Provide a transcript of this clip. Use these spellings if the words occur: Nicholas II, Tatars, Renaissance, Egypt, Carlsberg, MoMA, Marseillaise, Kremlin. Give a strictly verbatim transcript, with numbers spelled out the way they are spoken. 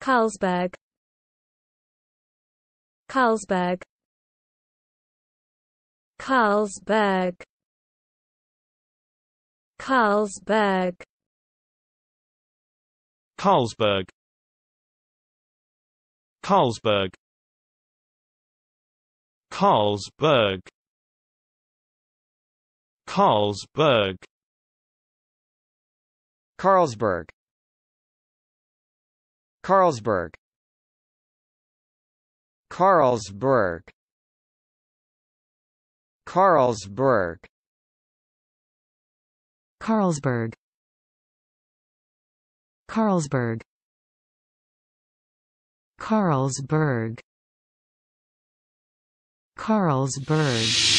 Carlsberg, Carlsberg, Carlsberg, Carlsberg, Carlsberg, Carlsberg, Carlsberg, Carlsberg, Carlsberg, Carlsberg, Carlsberg, Carlsberg, Carlsberg, Carlsberg, Carlsberg, Carlsberg.